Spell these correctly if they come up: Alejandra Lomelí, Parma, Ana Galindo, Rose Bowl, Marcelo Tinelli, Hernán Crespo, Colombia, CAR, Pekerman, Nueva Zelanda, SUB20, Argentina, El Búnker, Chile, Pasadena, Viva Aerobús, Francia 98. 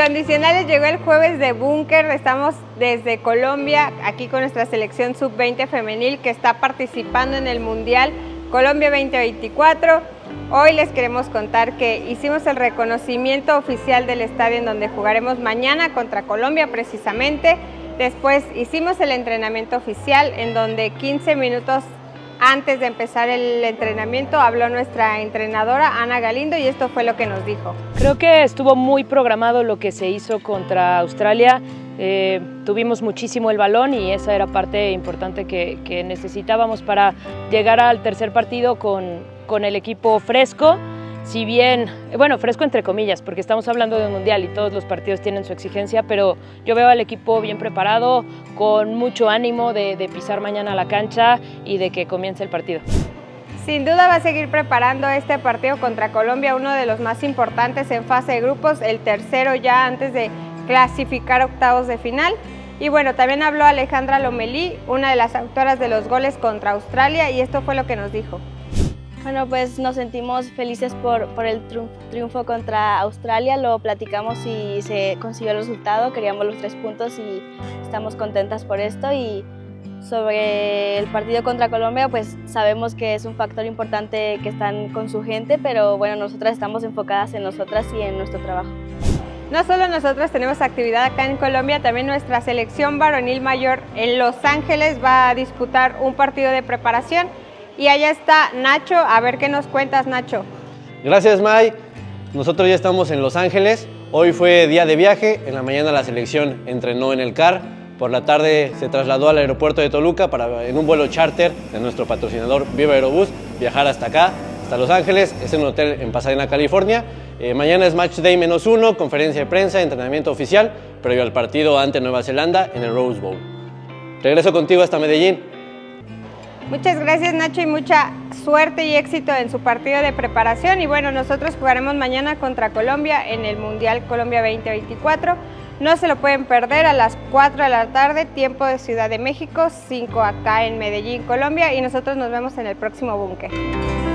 Incondicionales llegó el jueves de Búnker. Estamos desde Colombia, aquí con nuestra selección sub-20 femenil que está participando en el Mundial Colombia 2024. Hoy les queremos contar que hicimos el reconocimiento oficial del estadio en donde jugaremos mañana contra Colombia precisamente. Después hicimos el entrenamiento oficial en donde 15 minutos antes de empezar el entrenamiento habló nuestra entrenadora Ana Galindo y esto fue lo que nos dijo. Creo que estuvo muy programado lo que se hizo contra Australia. Tuvimos muchísimo el balón y esa era parte importante que necesitábamos para llegar al tercer partido con el equipo fresco. Si bien, bueno, fresco entre comillas, porque estamos hablando de un mundial y todos los partidos tienen su exigencia, pero yo veo al equipo bien preparado, con mucho ánimo de pisar mañana la cancha y de que comience el partido. Sin duda va a seguir preparando este partido contra Colombia, uno de los más importantes en fase de grupos, el tercero ya antes de clasificar octavos de final. Y bueno, también habló Alejandra Lomelí, una de las autoras de los goles contra Australia, y esto fue lo que nos dijo. Bueno, pues nos sentimos felices por el triunfo contra Australia, lo platicamos y se consiguió el resultado, queríamos los 3 puntos y estamos contentas por esto. Y sobre el partido contra Colombia, pues sabemos que es un factor importante que están con su gente, pero bueno, nosotras estamos enfocadas en nosotras y en nuestro trabajo. No solo nosotros tenemos actividad acá en Colombia, también nuestra selección varonil mayor en Los Ángeles va a disputar un partido de preparación. Y allá está Nacho, a ver qué nos cuentas, Nacho. Gracias, May. Nosotros ya estamos en Los Ángeles. Hoy fue día de viaje. En la mañana la selección entrenó en el CAR. Por la tarde se trasladó al aeropuerto de Toluca para, en un vuelo charter de nuestro patrocinador Viva Aerobús, viajar hasta acá, hasta Los Ángeles. Es en un hotel en Pasadena, California. Mañana es Match Day -1, conferencia de prensa, entrenamiento oficial, previo al partido ante Nueva Zelanda en el Rose Bowl. Regreso contigo hasta Medellín. Muchas gracias, Nacho, y mucha suerte y éxito en su partido de preparación. Y bueno, nosotros jugaremos mañana contra Colombia en el Mundial Colombia 2024. No se lo pueden perder a las 4 de la tarde, tiempo de Ciudad de México, 5 acá en Medellín, Colombia. Y nosotros nos vemos en el próximo Búnker.